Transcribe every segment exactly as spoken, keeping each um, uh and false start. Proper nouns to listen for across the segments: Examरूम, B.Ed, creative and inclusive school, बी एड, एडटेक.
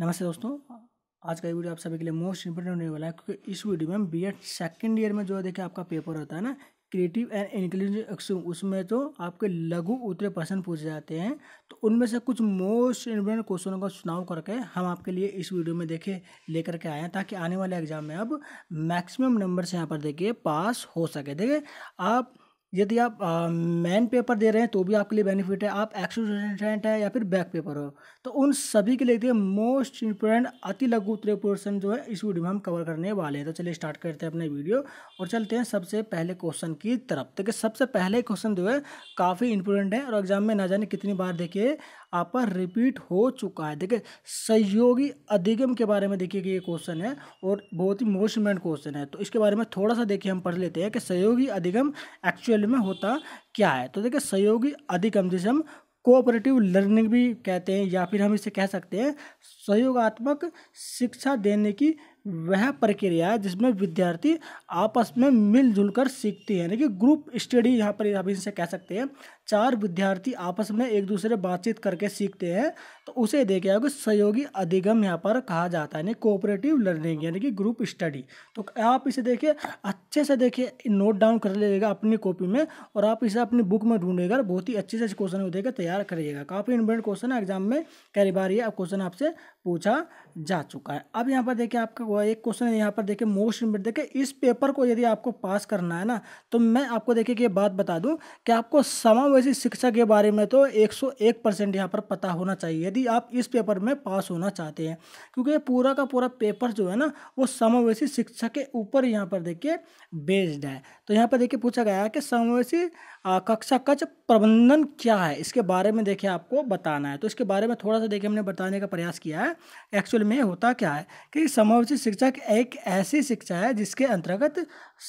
नमस्ते दोस्तों, आज का ये वीडियो आप सभी के लिए मोस्ट इंपोर्टेंट होने वाला है क्योंकि इस वीडियो में बी एड सेकेंड ईयर में जो है देखिए आपका पेपर होता है ना क्रिएटिव एंड इंक्लूसिव एक्सम, उसमें तो आपके लघु उत्तरीय प्रश्न पूछे जाते हैं। तो उनमें से कुछ मोस्ट इंपोर्टेंट क्वेश्चनों का चुनाव करके हम आपके लिए इस वीडियो में देखे लेकर के आए हैं ताकि आने वाले एग्जाम में अब मैक्सिमम नंबर से यहाँ पर देखिए पास हो सके। देखिए आप यदि आप मेन पेपर दे रहे हैं तो भी आपके लिए बेनिफिट है, आप एक्सटेंट है या फिर बैक पेपर हो, तो उन सभी के लिए देखिए मोस्ट इंपोर्टेंट अति लघु उत्तरीय पोर्शन जो है इस वीडियो में हम कवर करने वाले हैं। तो चलिए स्टार्ट करते हैं अपने वीडियो और चलते हैं सबसे पहले क्वेश्चन की तरफ। देखिए सबसे पहले क्वेश्चन जो है काफ़ी इंपोर्टेंट है और एग्जाम में ना जाने कितनी बार देखिए आपका रिपीट हो चुका है। देखिए सहयोगी अधिगम के बारे में देखिए कि ये क्वेश्चन है और बहुत ही मोस्ट इंपोर्टेंट क्वेश्चन है। तो इसके बारे में थोड़ा सा देखिए हम पढ़ लेते हैं कि सहयोगी अधिगम एक्चुअली में होता क्या है। तो देखिए सहयोगी अधिगम जिसे हम कोऑपरेटिव लर्निंग भी कहते हैं या फिर हम इसे कह सकते हैं सहयोगात्मक शिक्षा देने की वह प्रक्रिया है जिसमें विद्यार्थी आपस में मिलजुल कर सीखते हैं, यानी कि ग्रुप स्टडी यहाँ पर हम इसे कह सकते हैं। चार विद्यार्थी आपस में एक दूसरे बातचीत करके सीखते हैं तो उसे देखिए जाएगा सहयोगी अधिगम यहाँ पर कहा जाता है, यानी कोऑपरेटिव लर्निंग यानी कि ग्रुप स्टडी। तो आप इसे देखिए अच्छे से देखिए नोट डाउन कर लीजिएगा अपनी कॉपी में और आप इसे अपनी बुक में ढूंढेगा बहुत ही अच्छे से क्वेश्चन को देकर तैयार करिएगा। काफ़ी इंपॉर्टेंट क्वेश्चन है, एग्जाम में कई बार ये क्वेश्चन आपसे पूछा जा चुका है। अब यहाँ पर देखिए आपका एक क्वेश्चन यहाँ पर देखिए मोस्ट इंपोर्टेंट। देखिए इस पेपर को यदि आपको पास करना है ना तो मैं आपको देखिए कि ये बात बता दूं कि आपको समावेशी शिक्षा के बारे में तो एक सौ एक परसेंट यहाँ पर पता होना चाहिए यदि आप इस पेपर में पास होना चाहते हैं, क्योंकि पूरा का पूरा पेपर जो है ना वो समावेशी शिक्षा के ऊपर यहाँ पर देखिए बेस्ड है। तो यहाँ पर देखिए पूछा गया है कि समावेशी कक्षा कक्ष प्रबंधन क्या है, इसके बारे में देखिए आपको बताना है। तो इसके बारे में थोड़ा सा देखिए हमने बताने का प्रयास किया है एक्चुअल में होता क्या है कि समावेशी शिक्षा एक ऐसी शिक्षा है जिसके अंतर्गत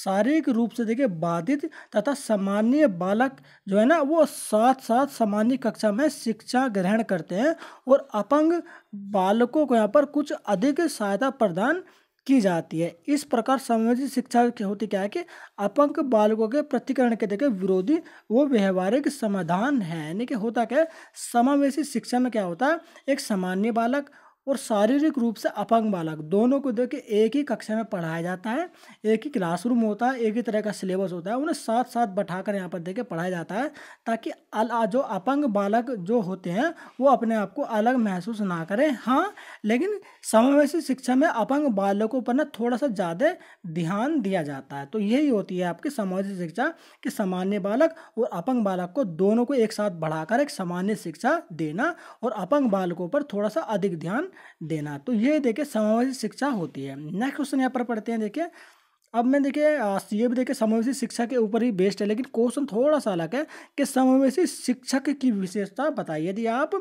शारीरिक रूप से देखिए बाधित तथा सामान्य बालक जो है ना वो साथ साथ सामान्य कक्षा में शिक्षा ग्रहण करते हैं और अपंग बालकों को यहाँ पर कुछ अधिक सहायता प्रदान की जाती है। इस प्रकार समावेशी शिक्षा होती क्या है कि अपंग बालकों के प्रतिकरण के देखिए विरोधी वो व्यवहारिक समाधान है, यानी कि होता क्या है समावेशी शिक्षा में क्या होता है एक सामान्य बालक और शारीरिक रूप से अपंग बालक दोनों को देखिए एक ही कक्षा में पढ़ाया जाता है, एक ही क्लासरूम होता है, एक ही तरह का सिलेबस होता है, उन्हें साथ साथ बैठाकर यहाँ पर देखिए पढ़ाया जाता है ताकि जो अपंग बालक जो होते हैं वो अपने आप को अलग महसूस ना करें। हाँ, लेकिन समावेशी शिक्षा में अपंग बालकों पर ना थोड़ा सा ज़्यादा ध्यान दिया जाता है। तो यही होती है आपकी समावेशी शिक्षा कि सामान्य बालक और अपंग बालक को दोनों को एक साथ बढ़ाकर एक सामान्य शिक्षा देना और अपंग बालकों पर थोड़ा सा अधिक ध्यान देना। तो ये देखिए समावेशी शिक्षा होती है। नेक्स्ट क्वेश्चन यहाँ पर पढ़ते हैं। देखिए अब मैं देखिए ये भी देखिए समावेशी शिक्षा के ऊपर ही बेस्ड है, लेकिन क्वेश्चन थोड़ा सा अलग है कि समावेशी शिक्षक की विशेषता बताइए। यदि आप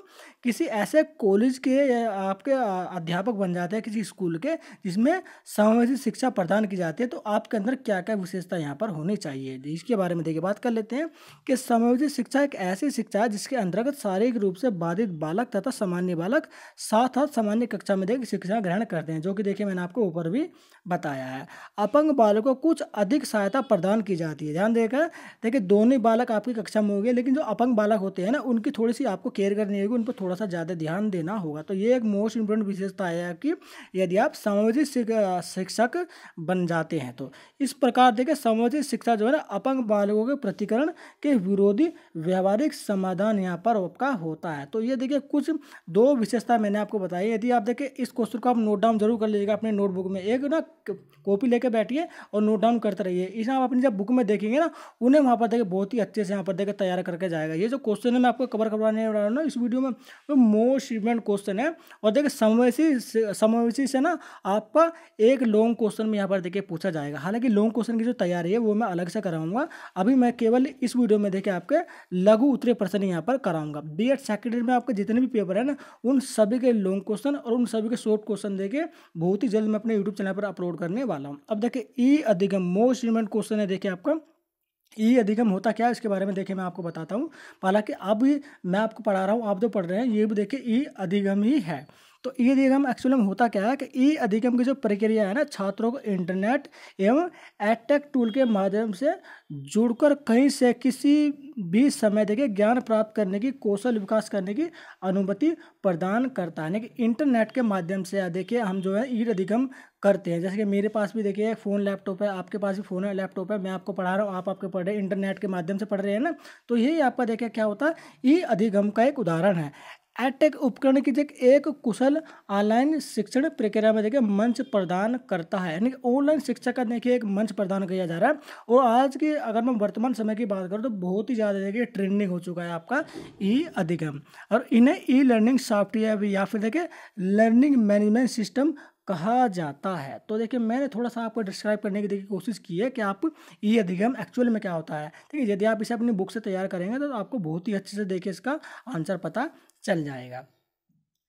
किसी ऐसे कॉलेज के आपके अध्यापक बन जाते हैं किसी स्कूल के जिसमें समावेशी शिक्षा प्रदान की जाती है तो आपके अंदर क्या क्या विशेषता यहाँ पर होनी चाहिए, इसके बारे में देखिए बात कर लेते हैं कि समावेशी शिक्षा एक ऐसी शिक्षा है जिसके अंतर्गत शारीरिक रूप से बाधित बालक तथा सामान्य बालक साथ साथ सामान्य कक्षा में देखिए शिक्षा ग्रहण करते हैं, जो कि देखिए मैंने आपको ऊपर भी बताया है। अपंग बालक को कुछ अधिक सहायता प्रदान की जाती है। ध्यान देकर देखिए दोनों बालक आपकी कक्षा में होंगे लेकिन जो अपंग बालक होते हैं ना उनकी थोड़ी सी आपको केयर करनी होगी, उन पर थोड़ा सा ज़्यादा ध्यान देना होगा। तो ये एक मोस्ट इंपोर्टेंट विशेषता है कि यदि आप समावेशी शिक्षक बन जाते हैं। तो इस प्रकार देखिए समावेशी शिक्षा जो है ना अपंग बालकों के प्रतिकरण के विरोधी व्यावहारिक समाधान यहाँ पर आपका होता है। तो ये देखिए कुछ दो विशेषता मैंने आपको बताई। यदि आप देखिए इस क्वेश्चन को आप नोट डाउन जरूर कर लीजिएगा अपने नोटबुक में, एक ना कॉपी लेके बैठिए और नोट डाउन करते रहिए। इसे आप अपनी जब बुक में देखेंगे ना उन्हें वहाँ पर देखिए बहुत ही अच्छे से यहाँ पर देखे तैयार करके जाएगा। ये जो क्वेश्चन है मैं आपको कवर करवाने वाला हूँ ना इस वीडियो में वो मोस्ट इंपोर्टेंट क्वेश्चन है। और देखिए समावेशी समावेशी से ना आपका एक लॉन्ग क्वेश्चन में यहाँ पर देखिए पूछा जाएगा। हालांकि लॉन्ग क्वेश्चन की जो तैयारी है वो मैं अलग से कराऊंगा, अभी मैं केवल इस वीडियो में देखिए आपके लघु उत्तरीय प्रश्न यहाँ पर कराऊंगा। बी एड सेकेंड ईयर में आपके जितने भी पेपर है ना उन सभी के लॉन्ग क्वेश्चन और उन सभी के शॉर्ट क्वेश्चन देखिए बहुत ही जल्द मैं अपने यूट्यूब चैनल पर अपलोड करने वाला हूँ। अब देखिए ई अधिगम मोस्ट इंपोर्टेंट क्वेश्चन है। देखिए आपका ई अधिगम होता क्या है इसके बारे में देखिए मैं आपको बताता हूँ। हालांकि अब मैं आपको पढ़ा रहा हूँ, आप जो पढ़ रहे हैं ये भी देखिए ई अधिगम ही है। तो ई अधिगम एक्चुअली में होता क्या है कि ई अधिगम की जो प्रक्रिया है ना, छात्रों को इंटरनेट एवं एडटेक टूल के माध्यम से जुड़कर कहीं से किसी भी समय देखे ज्ञान प्राप्त करने की, कौशल विकास करने की अनुमति प्रदान करता है। यानी कि इंटरनेट के माध्यम से देखिए हम जो है ई अधिगम करते हैं। जैसे कि मेरे पास भी देखिए फ़ोन लैपटॉप है, आपके पास भी फ़ोन है लैपटॉप है, मैं आपको पढ़ा रहा हूँ, आप आपके पढ़ रहे इंटरनेट के माध्यम से पढ़ रहे हैं ना, तो यही आपका देखिए क्या होता है ई अधिगम का एक उदाहरण है। एडटेक उपकरण की जगह एक कुशल ऑनलाइन शिक्षण प्रक्रिया में देखिए मंच प्रदान करता है। यानी कि ऑनलाइन शिक्षा का देखिए एक मंच प्रदान किया जा रहा है। और आज के अगर मैं वर्तमान समय की बात करूँ तो बहुत ही ज़्यादा देखिए ट्रेंडिंग हो चुका है आपका ई अधिगम। और इन्हें ई लर्निंग सॉफ्टवेयर या फिर देखिए लर्निंग मैनेजमेंट सिस्टम कहा जाता है। तो देखिए मैंने थोड़ा सा आपको डिस्क्राइब करने की देखिए कोशिश की है कि आप ई अधिगम एक्चुअल में क्या होता है। ठीक है, यदि आप इसे अपनी बुक से तैयार करेंगे तो आपको बहुत ही अच्छे से देखिए इसका आंसर पता चल जाएगा।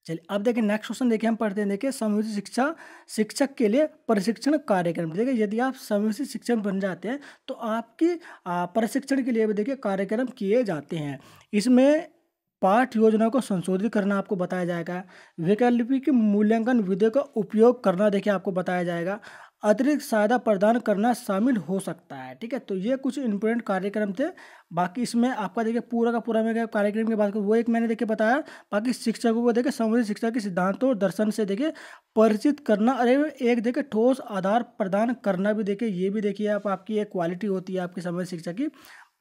चलिए अब देखिए नेक्स्ट क्वेश्चन देखिए हम पढ़ते हैं। देखिए समयोजित शिक्षा शिक्षक के लिए प्रशिक्षण कार्यक्रम। देखिए यदि आप समयोजित शिक्षक बन जाते हैं तो आपकी प्रशिक्षण के लिए भी देखिए कार्यक्रम किए जाते हैं। इसमें पाठ योजना को संशोधित करना आपको बताया जाएगा, वैकल्पिक मूल्यांकन विधि का उपयोग करना देखिए आपको बताया जाएगा, अतिरिक्त सहायता प्रदान करना शामिल हो सकता है। ठीक है, तो ये कुछ इंपोर्टेंट कार्यक्रम थे। बाकी इसमें आपका देखिए पूरा का पूरा मैं कार्यक्रम की बात करूँ वो एक मैंने देखिए बताया। बाकी शिक्षकों को देखिए समृद्ध शिक्षा के सिद्धांतों और दर्शन से देखिए परिचित करना, अरे एक देखिए ठोस आधार प्रदान करना भी देखिए, ये भी देखिए आप आपकी एक क्वालिटी होती है आपकी समृद्ध शिक्षा की।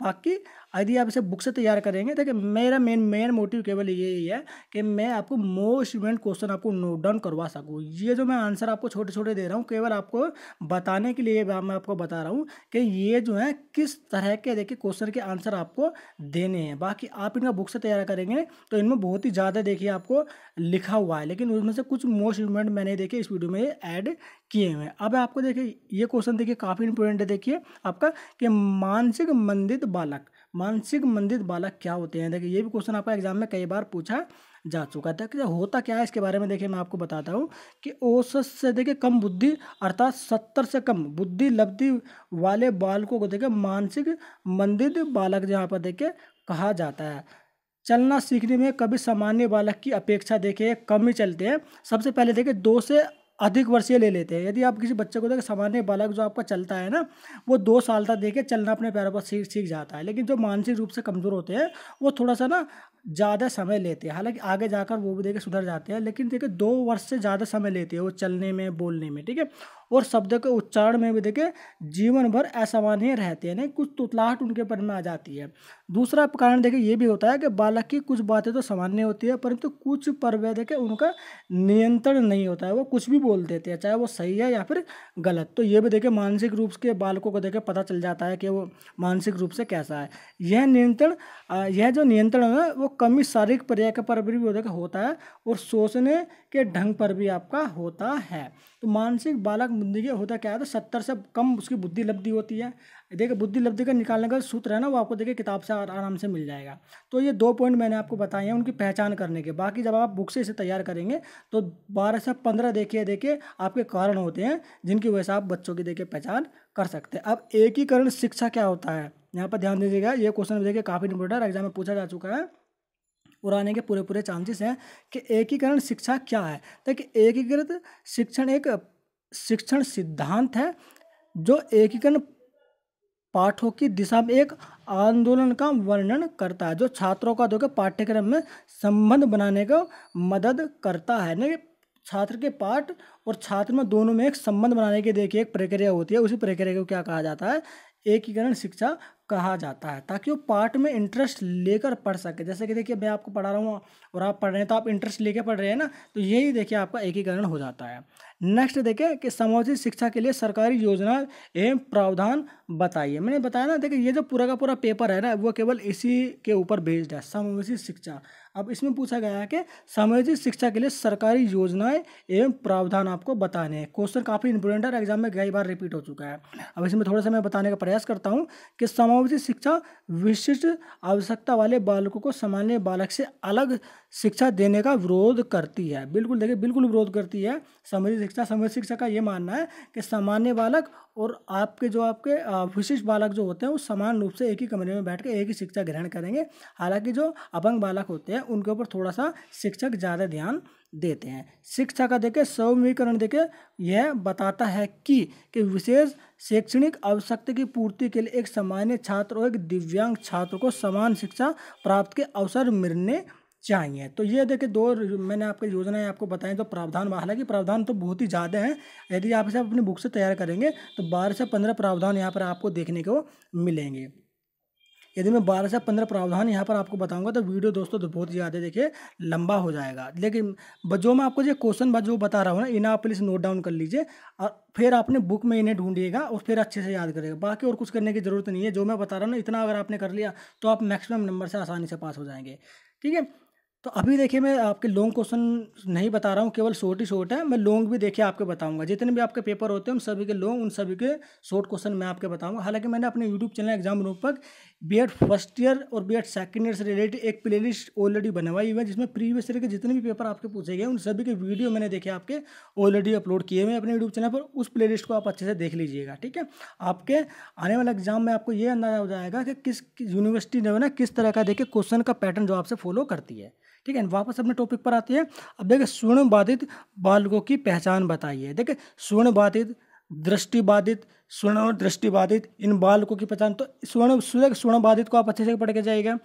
बाकी यदि आप इसे बुक से तैयार करेंगे तो मेरा मेन मेन मोटिव केवल यही है कि मैं आपको मोस्ट इम्पोर्टेंट क्वेश्चन आपको नोट डाउन करवा सकूँ। ये जो मैं आंसर आपको छोटे छोटे दे रहा हूँ केवल आपको बताने के लिए मैं आपको बता रहा हूँ कि ये जो है किस तरह के देखिए क्वेश्चन के आंसर आपको देने हैं। बाकी आप इनका बुक से तैयार करेंगे तो इनमें बहुत ही ज़्यादा देखिए आपको लिखा हुआ है, लेकिन उसमें से कुछ मोस्ट इम्पोर्टेंट मैंने देखिए इस वीडियो में ऐड किए हुए हैं। अब आपको देखिए ये क्वेश्चन देखिए काफ़ी इंपोर्टेंट है देखिए आपका कि मानसिक मंदिर बालक मानसिक मंदित बालक क्या होते हैं। देखिए ये भी क्वेश्चन आपका एग्जाम में कई बार पूछा जा चुका था। कि होता क्या है इसके बारे में देखिए मैं आपको बताता हूँ कि औसत से देखिए कम बुद्धि अर्थात सत्तर से कम बुद्धि लब्धि वाले बालकों को देखिए मानसिक मंदित बालक जहाँ पर देखिए कहा जाता है। चलना सीखने में कभी सामान्य बालक की अपेक्षा देखिए कम ही चलते हैं। सबसे पहले देखिए दो से अधिक वर्षीय ले लेते हैं। यदि आप किसी बच्चे को देखें सामान्य बालक जो आपका चलता है ना वो दो साल तक देखे चलना अपने पैरों पर सीख सीख जाता है, लेकिन जो मानसिक रूप से कमज़ोर होते हैं वो थोड़ा सा ना ज़्यादा समय लेते हैं। हालांकि आगे जाकर वो भी देखे सुधर जाते हैं, लेकिन देखे दो वर्ष से ज़्यादा समय लेते हैं वो चलने में, बोलने में। ठीक है, और शब्द के उच्चारण में भी देखे जीवन भर असामान्य रहते हैं, नहीं कुछ तुतलाहट उनके पर में आ जाती है। दूसरा कारण देखे ये भी होता है कि बालक की कुछ बातें तो सामान्य होती है, परंतु तो कुछ पर वे देखे उनका नियंत्रण नहीं होता है, वो कुछ भी बोल देते हैं चाहे वो सही है या फिर गलत। तो ये भी देखे मानसिक रूप के बालकों को देखे पता चल जाता है कि वो मानसिक रूप से कैसा है। यह नियंत्रण यह जो नियंत्रण है वो कमी शारीरिक पर्याय पर भी देखिए होता है और सोचने के ढंग पर भी आपका होता है। तो मानसिक बालक देखिए होता क्या है तो सत्तर से कम उसकी बुद्धि लब्धि होती है। देखिए बुद्धि लब्धि का निकालने का सूत्र है ना वो आपको देखिए किताब से आराम से मिल जाएगा। तो ये दो पॉइंट मैंने आपको बताए हैं उनकी पहचान करने के। बाकी जब आप बुक से इसे तैयार करेंगे तो बारह से पंद्रह देखिए देखिए आपके कारण होते हैं जिनकी वजह से आप बच्चों की देखिए पहचान कर सकते हैं। अब एकीकरण शिक्षा क्या होता है यहाँ पर ध्यान दीजिएगा, ये क्वेश्चन देखिए काफ़ी इंपोर्टेंट एग्जाम में पूछा जा चुका है और आने के पूरे पूरे चांसेस हैं कि एकीकरण शिक्षा क्या है। देखिए एकीकृत शिक्षण एक शिक्षण सिद्धांत है जो एकीकरण पाठों की दिशा में एक आंदोलन का वर्णन करता है, जो छात्रों का देखो पाठ्यक्रम में संबंध बनाने को मदद करता है। यानी छात्र के पाठ और छात्र में दोनों में एक संबंध बनाने की देखिए एक प्रक्रिया होती है, उसी प्रक्रिया को क्या कहा जाता है एकीकरण शिक्षा कहा जाता है, ताकि वो पाठ में इंटरेस्ट लेकर पढ़ सके। जैसे कि देखिए मैं आपको पढ़ा रहा हूँ और आप पढ़ रहे हैं तो आप इंटरेस्ट लेकर पढ़ रहे हैं ना, तो यही देखिए आपका एकीकरण हो जाता है। नेक्स्ट देखिए कि समयोचित शिक्षा के लिए सरकारी योजना एवं प्रावधान बताइए। मैंने बताया ना देखिए ये जो पूरा का पूरा पेपर है ना वो केवल इसी के ऊपर बेस्ड है, समयोचित शिक्षा। अब इसमें पूछा गया है कि समयोचित शिक्षा के लिए सरकारी योजनाएं एवं प्रावधान आपको बताने हैं। क्वेश्चन काफ़ी इंपोर्टेंट है, एग्जाम में कई बार रिपीट हो चुका है। अब इसमें थोड़ा सा मैं बताने का प्रयास करता हूँ कि समयोचित शिक्षा विशिष्ट आवश्यकता वाले बालकों को सामान्य बालक से अलग शिक्षा देने का विरोध करती है। बिल्कुल देखिए बिल्कुल विरोध करती है समयोचित शिक्षा। समयोचित शिक्षा का ये मानना है कि सामान्य बालक और आपके जो आपके विशिष्ट बालक जो होते हैं वो समान रूप से एक ही कमरे में बैठ कर एक ही शिक्षा ग्रहण करेंगे। हालांकि जो अपंग बालक होते हैं उनके ऊपर थोड़ा सा शिक्षक ज़्यादा ध्यान देते हैं। शिक्षा का देखें सौम्यीकरण देखें यह बताता है कि कि विशेष शैक्षणिक आवश्यकता की पूर्ति के लिए एक सामान्य छात्र और एक दिव्यांग छात्र को समान शिक्षा प्राप्त के अवसर मिलने चाहिए। तो ये देखें दो मैंने आपकी योजनाएं आपको बताएं। तो प्रावधान हालांकि प्रावधान तो बहुत ही ज़्यादा हैं, यदि आप इसे अपनी बुक से तैयार करेंगे तो बारह से पंद्रह प्रावधान यहाँ पर आपको देखने को मिलेंगे। यदि मैं बारह से पंद्रह प्रावधान यहाँ पर आपको बताऊंगा तो वीडियो दोस्तों तो बहुत ज़्यादा देखिए लंबा हो जाएगा, लेकिन जो मैं आपको जो क्वेश्चन बात जो बता रहा हूँ ना, इन्हें आप प्लीज़ नोट डाउन कर लीजिए और फिर आपने बुक में इन्हें ढूंढिएगा और फिर अच्छे से याद करिएगा। बाकी और कुछ करने की ज़रूरत नहीं है। जो मैं बता रहा हूँ ना, इतना अगर आपने कर लिया तो आप मैक्सिमम नंबर से आसानी से पास हो जाएंगे। ठीक है, तो अभी देखिए मैं आपके लॉन्ग क्वेश्चन नहीं बता रहा हूँ, केवल शॉर्ट ही शॉर्ट है। मैं लॉन्ग भी देखिए आपके बताऊंगा, जितने भी आपके पेपर होते हैं उन सभी के लॉन्ग उन सभी के शॉर्ट क्वेश्चन मैं आपके बताऊंगा। हालांकि मैंने अपने यूट्यूब चैनल एग्जाम रूम पर बीएड फर्स्ट ईयर और बीएड सेकंड ईयर से रिलेटेड एक प्लेलिस्ट ऑलरेडी बनवाई हुई है, जिसमें प्रीवियस ईयर के जितने भी पेपर आपके पूछे गए उन सभी के वीडियो मैंने देखे आपके ऑलरेडी अपलोड किए हुए हैं अपने यूट्यूब चैनल पर। उस प्लेलिस्ट को आप अच्छे से देख लीजिएगा। ठीक है, आपके आने वाले एग्जाम में आपको ये अंदाजा हो जाएगा कि किस यूनिवर्सिटी जो है ना किस तरह का देखिए क्वेश्चन का पैटर्न जो आपसे फॉलो करती है। ठीक है, वापस अपने टॉपिक पर आते हैं। अब देखिए स्वर्णबाधित बालकों की पहचान बताइए। देखिए स्वर्णबाधित, दृष्टिबाधित, स्वर्ण और दृष्टिबाधित, इन बालकों की पहचान। तो स्वर्ण स्वर्णबाधित को आप अच्छे से पढ़ के जाइएगा,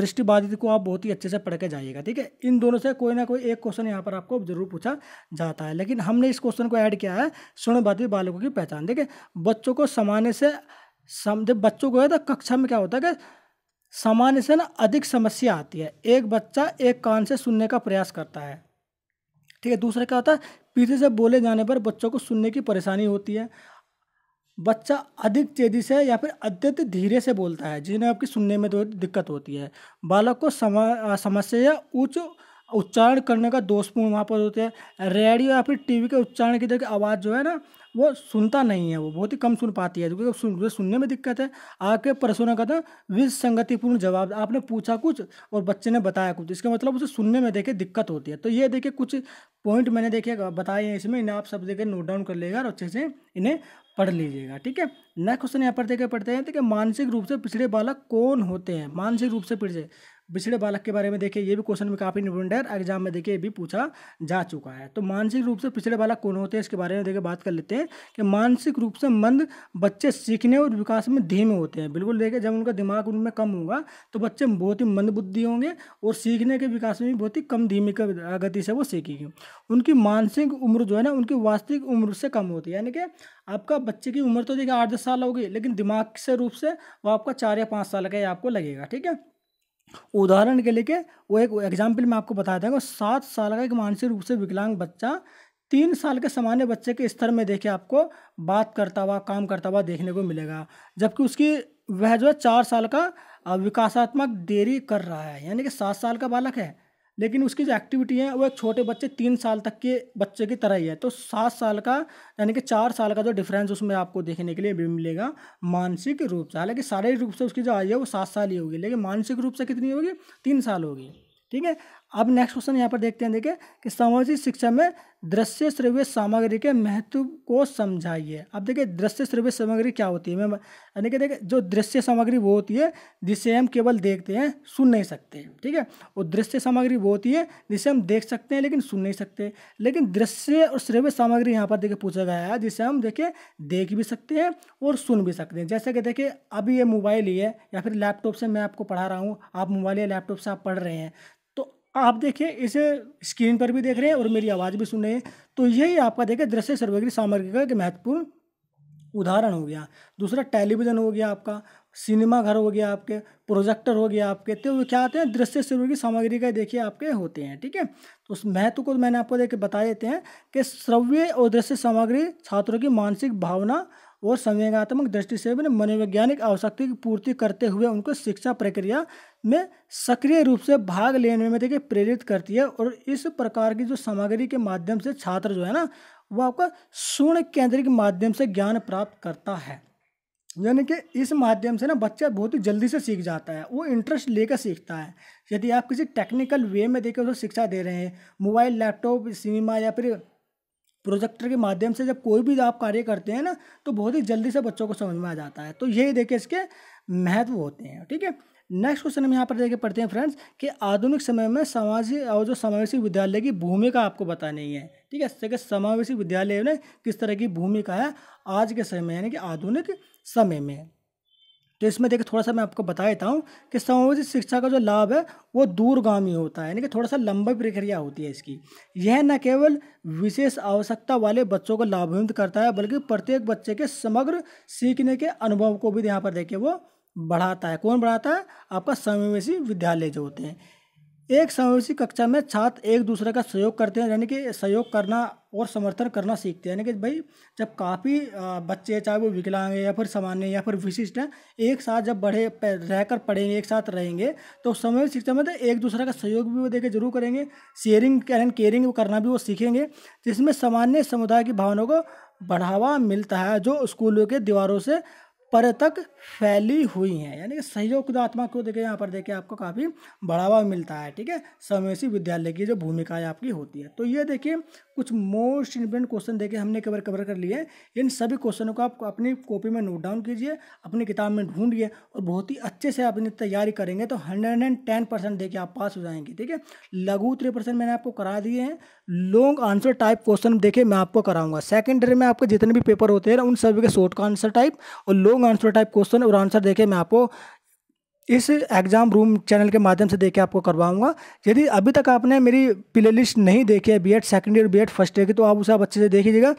दृष्टिबाधित को आप बहुत ही अच्छे से पढ़ के जाइएगा। ठीक है, इन दोनों से कोई ना कोई एक क्वेश्चन यहाँ पर आपको जरूर पूछा जाता है, लेकिन हमने इस क्वेश्चन को ऐड किया है स्वर्णबाधित बालकों की पहचान। देखिए बच्चों को सामान्य से समझे बच्चों को है तो कक्षा में क्या होता है कि सामान्य से ना अधिक समस्या आती है। एक बच्चा एक कान से सुनने का प्रयास करता है। ठीक है, दूसरा क्या होता है पीछे से बोले जाने पर बच्चों को सुनने की परेशानी होती है। बच्चा अधिक तेजी से या फिर अत्यंत धीरे से बोलता है, जिन्हें आपकी सुनने में तो दिक्कत होती है। बालक को समस्या या उच्च उच्चारण करने का दोषपूर्ण वहाँ पर होते हैं। रेडियो या फिर टीवी के उच्चारण की तरह आवाज़ जो है ना वो सुनता नहीं है, वो बहुत ही कम सुन पाती है क्योंकि सुन, सुनने में दिक्कत है। आगे प्रश्नों का था विसंगतिपूर्ण जवाब, आपने पूछा कुछ और बच्चे ने बताया कुछ, इसका मतलब उसे सुनने में देखे दिक्कत होती है। तो ये देखे कुछ पॉइंट मैंने देखे बताए हैं, इसमें इन्हें आप सब देखे नोट डाउन कर लेगा और अच्छे से इन्हें पढ़ लीजिएगा। ठीक है, नेक्स्ट क्वेश्चन यहाँ पर देखे पढ़ते हैं कि मानसिक रूप से पिछड़े बालक कौन होते हैं। मानसिक रूप से पिछड़े पिछड़े बालक के बारे में देखिए, ये भी क्वेश्चन में काफ़ी इंपॉर्टेंट है, एग्जाम में देखिए ये भी पूछा जा चुका है। तो मानसिक रूप से पिछड़े बालक कौन होते हैं इसके बारे में देखिए बात कर लेते हैं कि मानसिक रूप से मंद बच्चे सीखने और विकास में धीमे होते हैं। बिल्कुल देखिए जब उनका दिमाग उनमें कम होगा तो बच्चे बहुत ही मंद बुद्धि होंगे और सीखने के विकास में भी बहुत ही कम धीमी गति से वो सीखेंगे। उनकी मानसिक उम्र जो है ना उनकी वास्तविक उम्र से कम होती है, यानी कि आपका बच्चे की उम्र तो देखिए आठ दस साल होगी, लेकिन दिमाग से रूप से वो आपका चार या पाँच साल का आपको लगेगा। ठीक है, उदाहरण के लिए वो एक एग्जाम्पल मैं आपको बता देंगे, सात साल का एक मानसिक रूप से विकलांग बच्चा तीन साल के सामान्य बच्चे के स्तर में देखे आपको बात करता हुआ काम करता हुआ देखने को मिलेगा, जबकि उसकी वह जो है चार साल का विकासात्मक देरी कर रहा है। यानी कि सात साल का बालक है लेकिन उसकी जो एक्टिविटी है वो एक छोटे बच्चे तीन साल तक के बच्चे की तरह ही है। तो सात साल का यानी कि चार साल का जो डिफरेंस उसमें आपको देखने के लिए भी मिलेगा मानसिक रूप से। हालांकि शारीरिक रूप से उसकी जो आयु है वो सात साल ही होगी, लेकिन मानसिक रूप से कितनी होगी, तीन साल होगी। ठीक है, अब नेक्स्ट क्वेश्चन यहाँ पर देखते हैं, देखिए कि सामाजिक शिक्षा में दृश्य श्रव्य सामग्री के महत्व को समझाइए। अब देखिए दृश्य श्रव्य सामग्री क्या होती है, मैं यानी कि देखिए जो दृश्य सामग्री वो होती है जिसे हम केवल देखते हैं सुन नहीं सकते। ठीक है, और दृश्य सामग्री वो होती है जिसे हम देख सकते हैं लेकिन सुन नहीं सकते। लेकिन दृश्य और श्रव्य सामग्री यहाँ पर देखिए पूछा गया है जिसे हम देखिए देख भी सकते हैं और सुन भी सकते हैं। जैसे कि देखिए अभी ये मोबाइल ही है या फिर लैपटॉप से मैं आपको पढ़ा रहा हूँ, आप मोबाइल या लैपटॉप से आप पढ़ रहे हैं, आप देखिए इसे स्क्रीन पर भी देख रहे हैं और मेरी आवाज़ भी सुन रहे हैं। तो यही आपका देखिए दृश्य सर्वग्री सामग्री का एक महत्वपूर्ण उदाहरण हो गया। दूसरा टेलीविज़न हो गया, आपका सिनेमा घर हो गया, आपके प्रोजेक्टर हो गया आपके, तो वो क्या आते हैं दृश्य श्रव्य सामग्री का देखिए आपके होते हैं। ठीक है, तो उस महत्व को मैंने आपको देख बता देते हैं कि श्रव्य और दृश्य सामग्री छात्रों की मानसिक भावना और संवेगात्मक दृष्टि से भी मनोवैज्ञानिक आवश्यकता की पूर्ति करते हुए उनको शिक्षा प्रक्रिया में सक्रिय रूप से भाग लेने में देखिए प्रेरित करती है। और इस प्रकार की जो सामग्री के माध्यम से छात्र जो है ना वो आपका शून्य केंद्र के माध्यम से ज्ञान प्राप्त करता है। यानी कि इस माध्यम से ना बच्चा बहुत ही जल्दी से सीख जाता है, वो इंटरेस्ट लेकर सीखता है। यदि आप किसी टेक्निकल वे में देखे उसको शिक्षा दे रहे हैं, मोबाइल लैपटॉप सिनेमा या फिर प्रोजेक्टर के माध्यम से जब कोई भी आप कार्य करते हैं ना तो बहुत ही जल्दी से बच्चों को समझ में आ जाता है। तो यही देखिए इसके महत्व होते हैं। ठीक है, नेक्स्ट क्वेश्चन हम यहाँ पर देखे पढ़ते हैं फ्रेंड्स कि आधुनिक समय में सामाजिक और जो समावेशी विद्यालय की भूमिका आपको बतानी है, ठीक है। जैसे समावेशी विद्यालय में किस तरह की भूमिका है आज के समय में, यानी कि आधुनिक समय में। तो इसमें देखिए थोड़ा सा मैं आपको बता देता हूँ कि समावेशी शिक्षा का जो लाभ है वो दूरगामी होता है, यानी कि थोड़ा सा लंबी प्रक्रिया होती है इसकी। यह न केवल विशेष आवश्यकता वाले बच्चों को लाभान्वित करता है बल्कि प्रत्येक बच्चे के समग्र सीखने के अनुभव को भी यहाँ पर देखिए वो बढ़ाता है। कौन बढ़ाता है? आपका समावेशी विद्यालय जो होते हैं। एक समावेशी कक्षा में छात्र एक दूसरे का सहयोग करते हैं, यानी कि सहयोग करना और समर्थन करना सीखते हैं, यानी कि भाई जब काफ़ी बच्चे चाहे वो विकलांग या फिर सामान्य या फिर विशिष्ट हैं एक साथ जब बढ़े रहकर पढ़ेंगे, एक साथ रहेंगे तो समावेशी शिक्षा में तो एक दूसरे का सहयोग भी वो देके जरूर करेंगे, शेयरिंग एंड केयरिंग करना भी वो सीखेंगे, जिसमें सामान्य समुदाय की भावनाओं को बढ़ावा मिलता है जो स्कूलों के दीवारों से पर तक फैली हुई हैं। यानी कि सहयोगात्मक को देखें यहाँ पर देखें आपको काफ़ी बढ़ावा मिलता है, ठीक है। समावेशी विद्यालय की जो भूमिकाएँ आपकी होती है, तो ये देखिए कुछ मोस्ट इंपोर्टेंट क्वेश्चन देखे हमने कवर कवर कर लिए। इन सभी क्वेश्चनों को आप अपनी कॉपी में नोट डाउन कीजिए, अपनी किताब में ढूंढिए और बहुत ही अच्छे से अपनी तैयारी करेंगे तो हंड्रेड एंड टेन परसेंट देके आप पास हो जाएंगे, ठीक है। लघु थ्री परसेंट मैंने आपको करा दिए हैं, लॉन्ग आंसर टाइप क्वेश्चन देखे मैं आपको कराऊंगा। सेकेंडरी में आपके जितने भी पेपर होते हैं उन सभी के शॉर्ट का आंसर टाइप और लॉन्ग आंसर टाइप क्वेश्चन और आंसर देखे मैं आपको इस एग्जाम रूम चैनल के माध्यम से देखे आपको करवाऊंगा। यदि अभी तक आपने मेरी प्लेलिस्ट नहीं देखी है BEd second year BEd first year की, तो आप उसे आप अच्छे से देख लीजिएगा।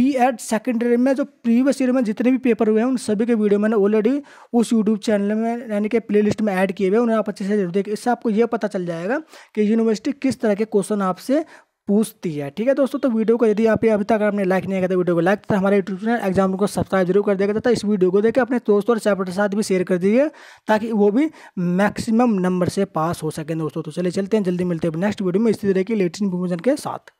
बीएड सेकंड ईयर में जो प्रीवियस ईयर में जितने भी पेपर हुए हैं उन सभी के वीडियो मैंने ऑलरेडी उस यूट्यूब चैनल में यानी कि प्लेलिस्ट में ऐड किए हुए, उन्हें आप अच्छे से जरूर देखिए। इससे आपको यह पता चल जाएगा कि यूनिवर्सिटी किस तरह के क्वेश्चन आपसे पूछती है, ठीक है दोस्तों। तो वीडियो को यदि आप अभी तक आपने लाइक नहीं किया तो वीडियो को लाइक तथा हमारे यूट्यूब चैनल एग्जाम को सब्सक्राइब जरूर कर देगा तथा इस वीडियो को देखे अपने दोस्तों और चैप्टर के साथ भी शेयर कर दीजिए ताकि वो भी मैक्सिमम नंबर से पास हो सकें दोस्तों। तो चलिए चलते हैं, जल्दी मिलते हैं नेक्स्ट वीडियो में इसी तरह की लेटेस्ट इन्फॉर्मेशन के साथ।